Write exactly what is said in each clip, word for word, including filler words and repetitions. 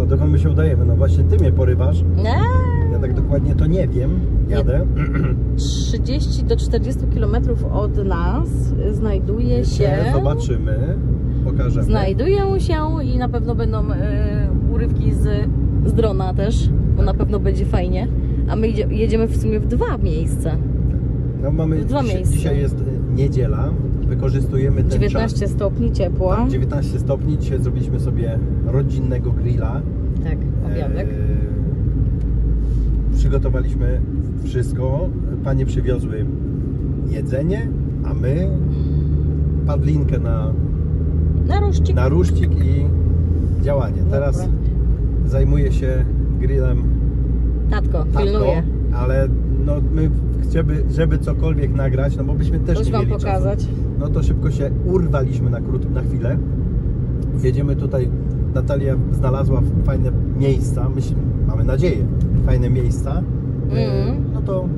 no, dokąd my się udajemy? No właśnie ty mnie porywasz. Eee. Ja tak dokładnie to nie wiem. Jadę. trzydzieści do czterdziestu kilometrów od nas znajduje się... Zobaczymy. Pokażemy. Znajdują się i na pewno będą e, urywki z, z drona też, bo tak. Na pewno będzie fajnie. A my jedzie, jedziemy w sumie w dwa miejsca. No mamy, w dwa dziś, miejsca. Dzisiaj jest niedziela, wykorzystujemy ten dziewiętnaście czas. Stopni ciepła. Tak, dziewiętnaście stopni, dzisiaj zrobiliśmy sobie rodzinnego grilla. Tak, obiadek. E, przygotowaliśmy wszystko, panie przywiozły jedzenie, a my padlinkę na... Na ruszcik. Na ruszcik i działanie. Dobra. Teraz zajmuje się grillem tatko, tatko pilnuje. Ale no my żeby, żeby cokolwiek nagrać, no bo byśmy też Coś nie wam mieli pokazać. Czasu. No to szybko się urwaliśmy na krótko, na chwilę. Jedziemy tutaj, Natalia znalazła fajne miejsca, myślę, mamy nadzieję, fajne miejsca. Mm. No to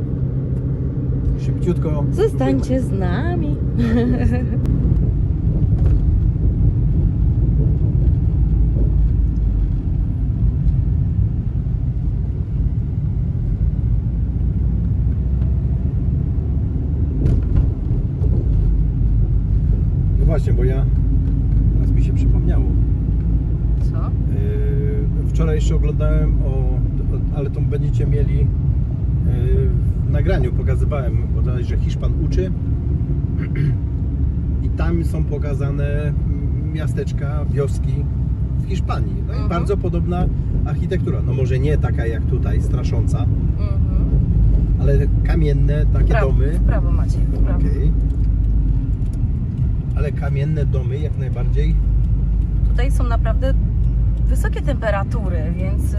szybciutko. Zostańcie z nami. Właśnie, bo ja, teraz mi się przypomniało. Co? Yy, wczoraj jeszcze oglądałem, o, ale to będziecie mieli yy, w nagraniu, pokazywałem, bodajże Hiszpan uczy i tam są pokazane miasteczka, wioski w Hiszpanii. No i mhm. bardzo podobna architektura, no może nie taka jak tutaj, strasząca, mhm. ale kamienne takie prawo, domy. W prawo macie, w prawo. Okay. Ale kamienne domy jak najbardziej. Tutaj są naprawdę wysokie temperatury, więc yy,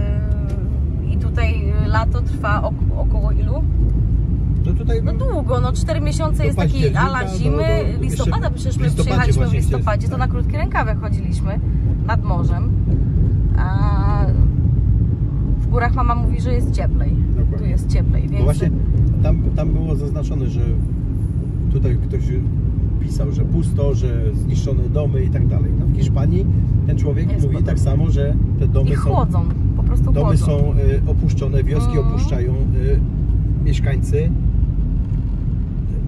i tutaj lato trwa ok około ilu? No, tutaj, no długo, no cztery miesiące jest taki ala zimy, do, do, do, listopada, przecież my przyjechaliśmy w listopadzie, to na krótkie rękawy chodziliśmy nad morzem, a w górach mama mówi, że jest cieplej, dokładnie. Tu jest cieplej, więc... No właśnie, tam, tam było zaznaczone, że tutaj ktoś... pisał, że pusto, że zniszczone domy i tak dalej. No w Hiszpanii ten człowiek jest mówi tak samo, że te domy I chłodzą, są po prostu domy chłodzą. Są opuszczone, wioski mm. opuszczają y, mieszkańcy.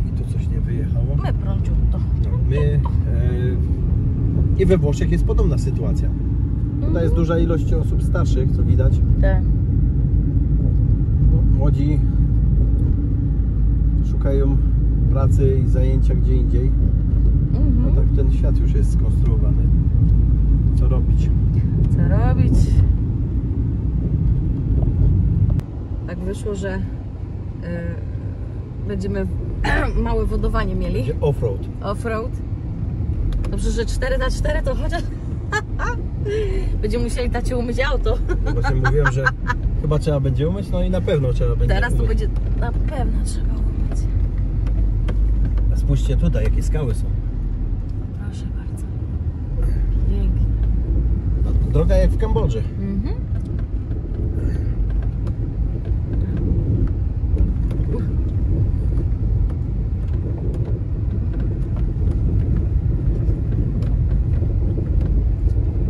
I to coś nie wyjechało. My prąciutko. My y, i we Włoszech jest podobna sytuacja. Mm. Tutaj jest duża ilość osób starszych, co widać. Te. Młodzi szukają pracy i zajęcia gdzie indziej. Mm-hmm. No tak ten świat już jest skonstruowany. Co robić? Co robić? Tak wyszło, że yy, będziemy małe wodowanie mieli. Będzie off-road. Off-road. Dobrze, że cztery na cztery to chociaż... Będziemy musieli tacie umyć auto. Właśnie mówiłem, że chyba trzeba będzie umyć, no i na pewno trzeba będzie Teraz umyć. to będzie... Na pewno trzeba umyć. Spójrzcie tutaj, jakie skały są. Proszę bardzo. Pięknie. Droga jak w Kambodży. Mhm.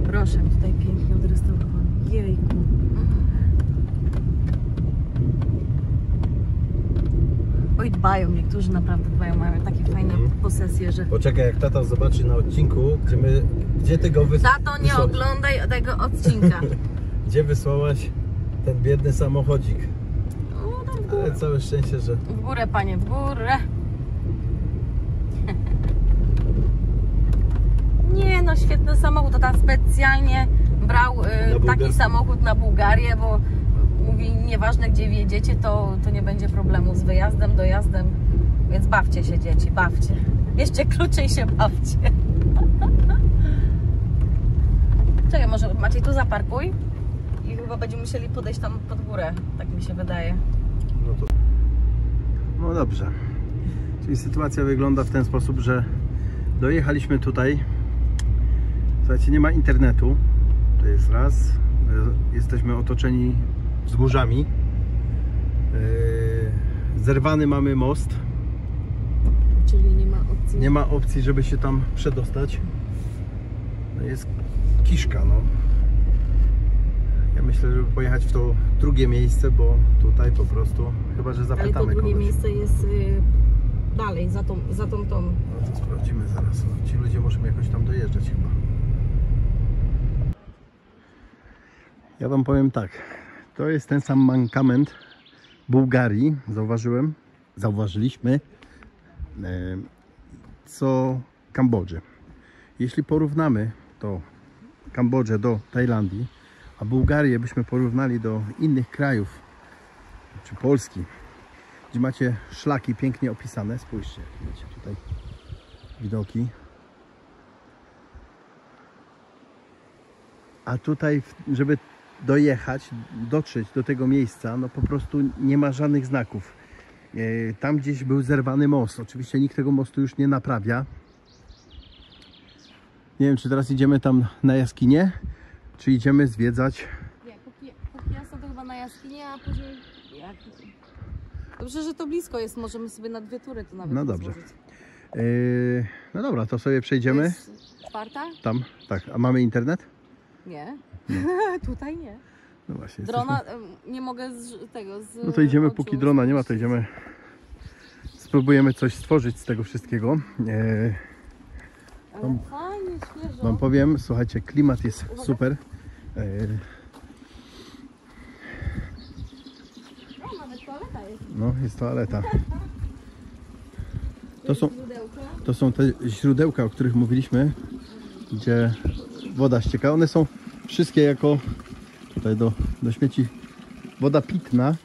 Proszę, tutaj pięknie odrestaurowane. Jejku. Oj, dbają, niektórzy naprawdę dbają, mają takie fajne mm. posesje, że... Poczekaj, jak tata zobaczy na odcinku, gdzie my... Gdzie ty go wys... Tato, nie wysłałaś? Oglądaj tego odcinka. Gdzie wysłałaś ten biedny samochodzik? No, tam w górę. Ale całe szczęście, że... W górę, panie, w górę. Nie no, świetny samochód, tata specjalnie brał y, taki samochód na Bułgarię, bo... Mówi, nieważne gdzie jedziecie, to, to nie będzie problemu z wyjazdem, dojazdem, więc bawcie się dzieci, bawcie. Bierzcie klucze i się bawcie. Czekaj, może Maciej tu zaparkuj i chyba będziemy musieli podejść tam pod górę, tak mi się wydaje. No, to... no dobrze, czyli sytuacja wygląda w ten sposób, że dojechaliśmy tutaj, słuchajcie, nie ma internetu, to jest raz, jesteśmy otoczeni wzgórzami, yy, zerwany mamy most, czyli nie ma opcji, nie ma opcji żeby się tam przedostać, no jest kiszka, no myślę, żeby pojechać w to drugie miejsce, bo tutaj po prostu chyba, że zapytamy. Ale to drugie kogoś. miejsce jest y, dalej, za tą, za tą tą. No to sprawdzimy zaraz. Ci ludzie muszą jakoś tam dojeżdżać chyba. Ja wam powiem tak, to jest ten sam mankament Bułgarii, zauważyłem, zauważyliśmy, co Kambodży. Jeśli porównamy to Kambodżę do Tajlandii, a Bułgarię byśmy porównali do innych krajów, czy Polski, gdzie macie szlaki pięknie opisane, spójrzcie, macie tutaj widoki. A tutaj, żeby dojechać, dotrzeć do tego miejsca, no po prostu nie ma żadnych znaków. Tam gdzieś był zerwany most. Oczywiście nikt tego mostu już nie naprawia. Nie wiem, czy teraz idziemy tam na jaskinię, czy idziemy zwiedzać. Nie, póki, póki ja są to chyba na jaskinie, a później... Jak... Dobrze, że to blisko jest, możemy sobie na dwie tury to nawet. No dobrze. Yy, no dobra, to sobie przejdziemy. To jest czwarta? Tam, tak. A mamy internet? Nie, nie. Tutaj nie. No właśnie. Drona, jesteśmy... nie mogę z tego... Z no to idziemy, oczu. Póki drona nie ma, to idziemy... Spróbujemy coś stworzyć z tego wszystkiego. Eee, Ale wam, fajnie, świeżo. Wam powiem, słuchajcie, klimat jest Uwaga. super. Eee, o, nawet toaleta jest. No, jest toaleta. To są, to są te źródełka, o których mówiliśmy, gdzie... woda ścieka. One są wszystkie jako tutaj do, do śmieci woda pitna.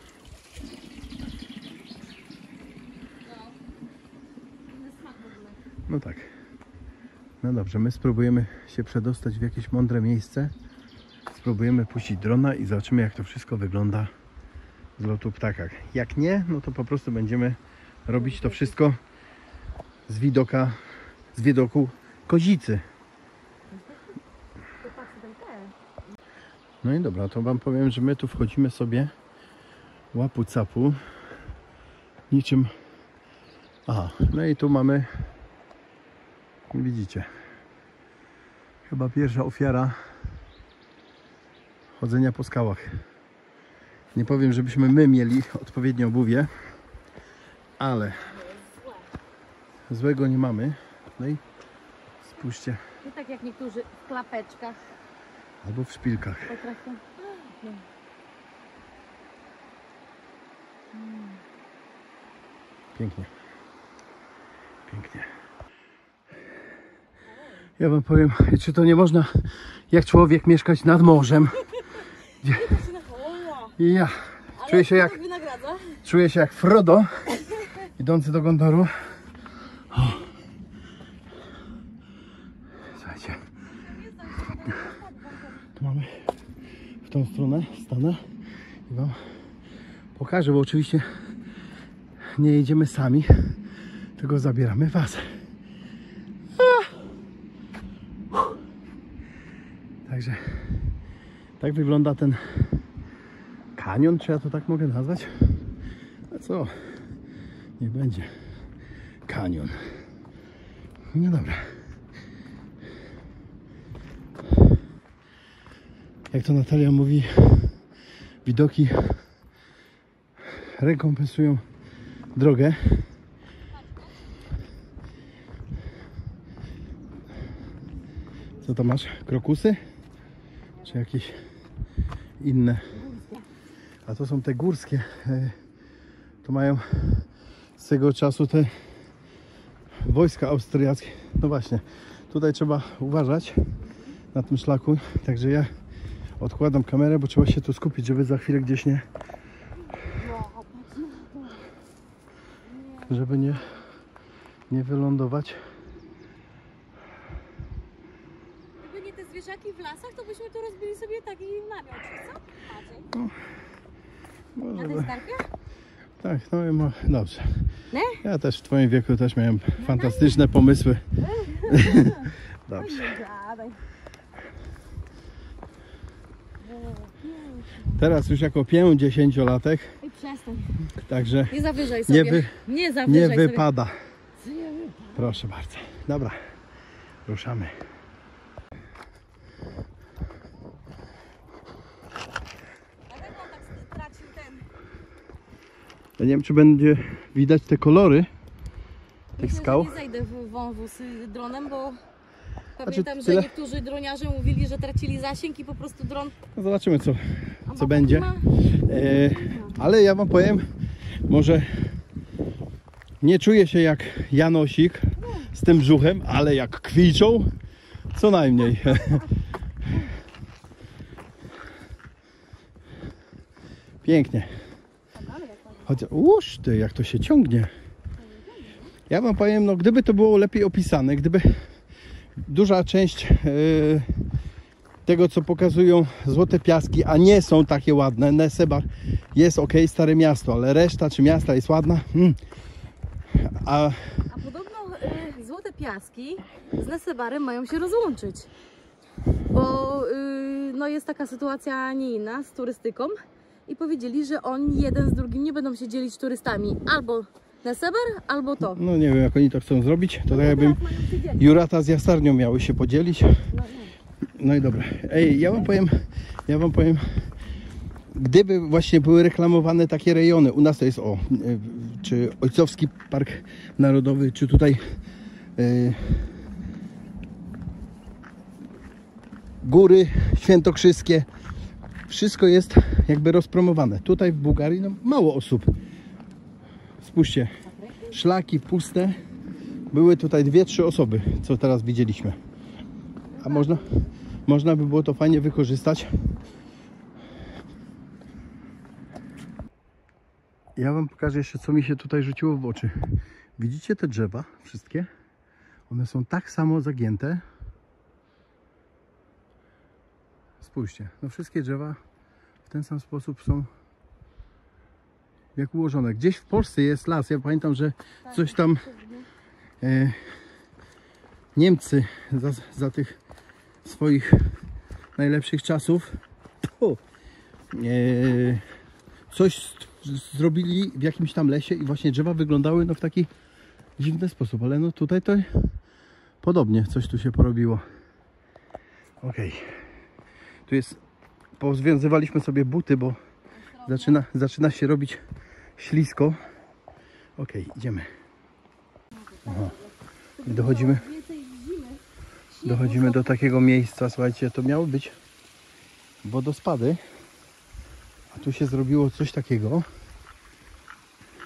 No tak. No dobrze, my spróbujemy się przedostać w jakieś mądre miejsce. Spróbujemy puścić drona i zobaczymy, jak to wszystko wygląda z lotu ptaka. Jak nie, no to po prostu będziemy robić to wszystko z widoka, z widoku kozicy. No i dobra, to wam powiem, że my tu wchodzimy sobie łapu capu niczym. Aha, no i tu mamy, widzicie, chyba pierwsza ofiara chodzenia po skałach. Nie powiem, żebyśmy my mieli odpowiednie obuwie, ale złego nie mamy. No i spójrzcie. Nie tak jak niektórzy w klapeczkach. Albo w szpilkach. Pięknie. Pięknie. Ja wam powiem, czy to nie można, jak człowiek, mieszkać nad morzem. I ja czuję się jak, czuję się jak Frodo, idący do Gondoru. Mamy w tą stronę, stanę i wam pokażę, bo oczywiście nie jedziemy sami, tylko zabieramy was. Także tak wygląda ten kanion, czy ja to tak mogę nazwać? A co? Nie będzie kanion. No dobra. Jak to Natalia mówi, widoki rekompensują drogę. Co tam masz? Krokusy? Czy jakieś inne? A to są te górskie. To mają z tego czasu te wojska austriackie. No właśnie, tutaj trzeba uważać na tym szlaku. Także ja odkładam kamerę, bo trzeba się tu skupić, żeby za chwilę gdzieś nie... Żeby nie, nie wylądować. Gdyby nie te zwierzaki w lasach, to byśmy tu rozbili sobie taki namiot, czy co? No, może by... Tak, no i ma... dobrze. Ne? Ja też w twoim wieku też miałem ne? fantastyczne pomysły. Ne? Dobrze. Teraz już jako pięćdziesięciolatek. I przestań. Także nie zawyżaj sobie. Nie, wy, nie, zawyżaj nie wypada. Sobie. Nie wypada. Proszę bardzo. Dobra. Ruszamy. Ja nie wiem, czy będzie widać te kolory tych skał. Nie zajdę w wąwóz z dronem, bo pamiętam, znaczy, że tyle... niektórzy droniarze mówili, że tracili zasięg i po prostu dron... No zobaczymy, co, co będzie. Ma... E, ale ja wam powiem, może nie czuję się jak Janosik z tym brzuchem, ale jak kwiczą, co najmniej. Pięknie. Chociaż, uż ty, jak to się ciągnie. Ja wam powiem, no gdyby to było lepiej opisane, gdyby duża część yy, tego, co pokazują Złote Piaski, a nie są takie ładne, Nesebar jest ok, stare miasto, ale reszta czy miasta jest ładna. Hmm. A... a podobno yy, Złote Piaski z Nesebarem mają się rozłączyć, bo yy, no jest taka sytuacja, a nie inna z turystyką. I powiedzieli, że oni jeden z drugim nie będą się dzielić turystami. Albo Nesebar, albo to. No nie wiem, jak oni to chcą zrobić. To no tak jakbym Jurata z Jasarnią miały się podzielić. No i dobra. Ej, ja wam powiem, ja wam powiem, gdyby właśnie były reklamowane takie rejony, u nas to jest o, czy Ojcowski Park Narodowy, czy tutaj y, Góry Świętokrzyskie. Wszystko jest jakby rozpromowane. Tutaj w Bułgarii no, mało osób. Spójrzcie, szlaki puste. Były tutaj dwie, trzy osoby, co teraz widzieliśmy. A można, można by było to fajnie wykorzystać. Ja wam pokażę jeszcze, co mi się tutaj rzuciło w oczy. Widzicie te drzewa? Wszystkie? One są tak samo zagięte. Spójrzcie, no wszystkie drzewa w ten sam sposób są jak ułożone. Gdzieś w Polsce jest las, ja pamiętam, że coś tam e, Niemcy za, za tych swoich najlepszych czasów o, e, coś zrobili w jakimś tam lesie i właśnie drzewa wyglądały no, w taki dziwny sposób, ale no tutaj to podobnie coś tu się porobiło. Okej. Okay. Tu jest, pozwiązywaliśmy sobie buty, bo zaczyna, zaczyna się robić ślisko. Ok, idziemy. Aha. I dochodzimy, dochodzimy do takiego miejsca, słuchajcie, to miały być wodospady, a tu się zrobiło coś takiego.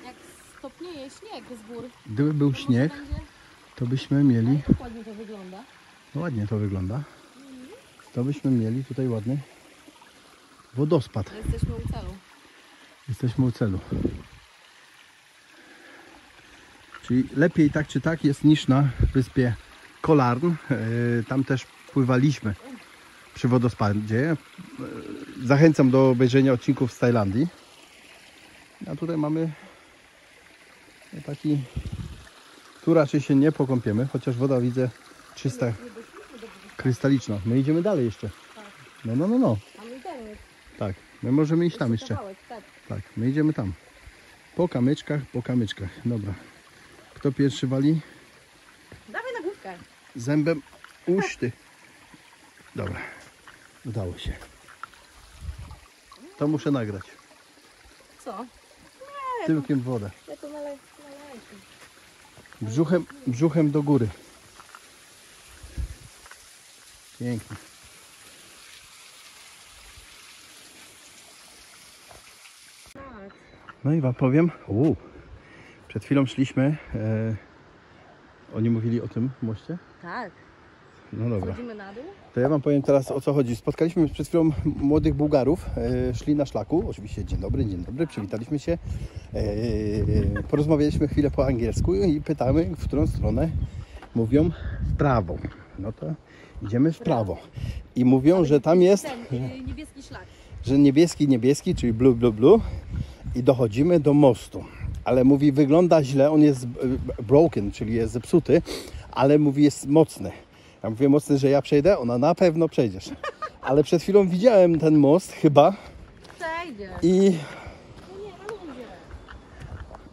Jak stopnieje śnieg z gór. Gdyby był śnieg, to byśmy mieli... Ładnie to wygląda. No ładnie to wygląda. To byśmy mieli tutaj ładny wodospad. Jesteśmy u celu. Jesteśmy u celu. Czyli lepiej tak czy tak jest niż na wyspie Kolarn. Tam też pływaliśmy przy wodospadzie. Zachęcam do obejrzenia odcinków z Tajlandii. A tutaj mamy taki... Tu raczej się nie pokąpiemy, chociaż woda widzę czysta. Krystaliczna. My idziemy dalej jeszcze. Tak. No, no, no, no. A my idziemy. Tak, my możemy iść tam jeszcze. Tak. Tak, my idziemy tam. Po kamyczkach, po kamyczkach. Dobra. Kto pierwszy wali? Dawaj na główkę. Zębem uszty. Dobra. Udało się. To muszę nagrać. Co? Nie, tyłkiem w wodę. Ja to naleję. Brzuchem, brzuchem do góry. Pięknie. No i wam powiem, uu, przed chwilą szliśmy, e, oni mówili o tym moście? Tak. No dobra. Chodzimy na dół? To ja wam powiem teraz, o co chodzi. Spotkaliśmy przed chwilą młodych Bułgarów, e, szli na szlaku, oczywiście dzień dobry, dzień dobry, przywitaliśmy się, e, e, porozmawialiśmy chwilę po angielsku i pytamy, w którą stronę mówią w prawo. No to idziemy w prawo i mówią, że tam jest niebieski szlak, że niebieski, niebieski, czyli blue, blue, blue i dochodzimy do mostu, ale mówi wygląda źle, on jest broken, czyli jest zepsuty, ale mówi jest mocny. Ja mówię mocny, że ja przejdę, ona na pewno przejdziesz, ale przed chwilą widziałem ten most chyba i,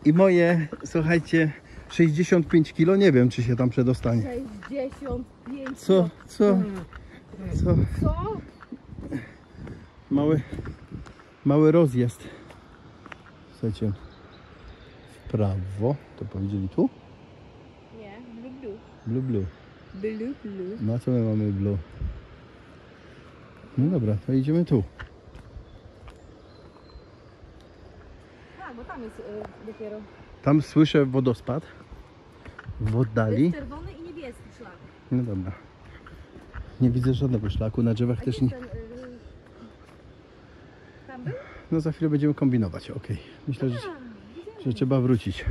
i moje, słuchajcie, sześćdziesiąt pięć kilo, nie wiem, czy się tam przedostanie. sześćdziesiąt pięć kilo. Co? Co? Co? Co? Mały, mały rozjazd. Słuchajcie, prawo, to powiedzieli tu? Nie, yeah, blue, blue. Blue, blue. Blue, blue. No co my mamy blue? No dobra, to idziemy tu. A, bo tam jest y, dopiero. Tam słyszę wodospad w oddali. Jest czerwony i niebieski szlak. No dobra. Nie widzę żadnego szlaku, na drzewach też nie... Ten, y, tam był? No za chwilę będziemy kombinować, okej. Okay. Myślę, że, że trzeba wrócić.